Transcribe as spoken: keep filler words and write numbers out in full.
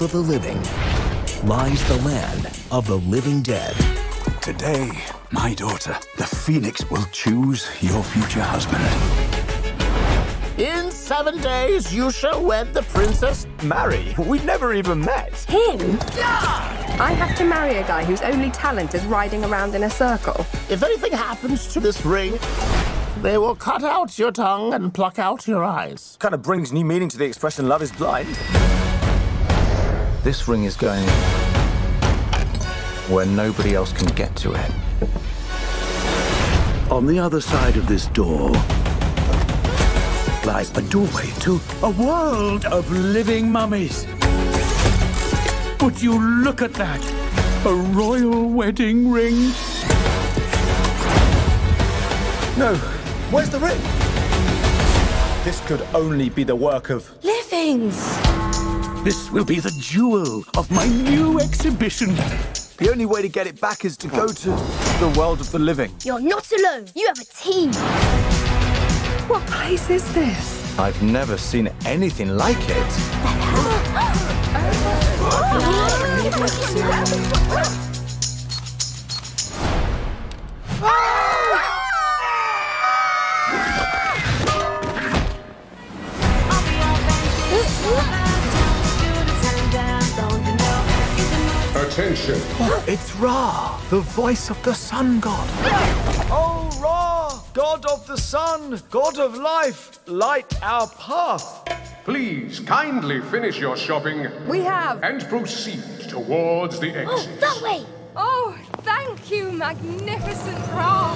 world of the living lies the land of the living dead. Today, my daughter, the Phoenix, will choose your future husband. In seven days, you shall wed the princess. Marry? We've never even met. Him? Yeah! I have to marry a guy whose only talent is riding around in a circle. If anything happens to this ring, they will cut out your tongue and pluck out your eyes. Kind of brings new meaning to the expression, love is blind. This ring is going where nobody else can get to it. On the other side of this door lies a doorway to a world of living mummies. Would you look at that? A royal wedding ring. No. Where's the ring? This could only be the work of livings. This will be the jewel of my new exhibition. The only way to get it back is to go to the world of the living. You're not alone. You have a team. What place is this? I've never seen anything like it. Attention. It's Ra, the voice of the sun god. Oh, Ra! God of the sun, God of life, light our path. Please kindly finish your shopping. We have. And proceed towards the exit. Oh, that way! Oh, thank you, magnificent Ra.